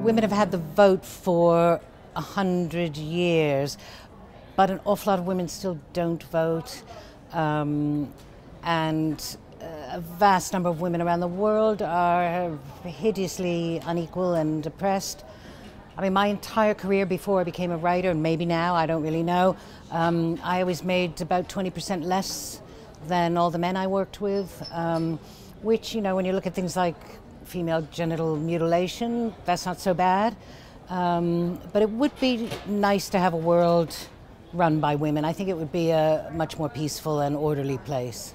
Women have had the vote for 100 years, but an awful lot of women still don't vote, and a vast number of women around the world are hideously unequal and oppressed. I mean, my entire career before I became a writer, and maybe now, I don't really know, I always made about 20% less than all the men I worked with, which, you know, when you look at things like female genital mutilation, that's not so bad. But it would be nice to have a world run by women. I think it would be a much more peaceful and orderly place.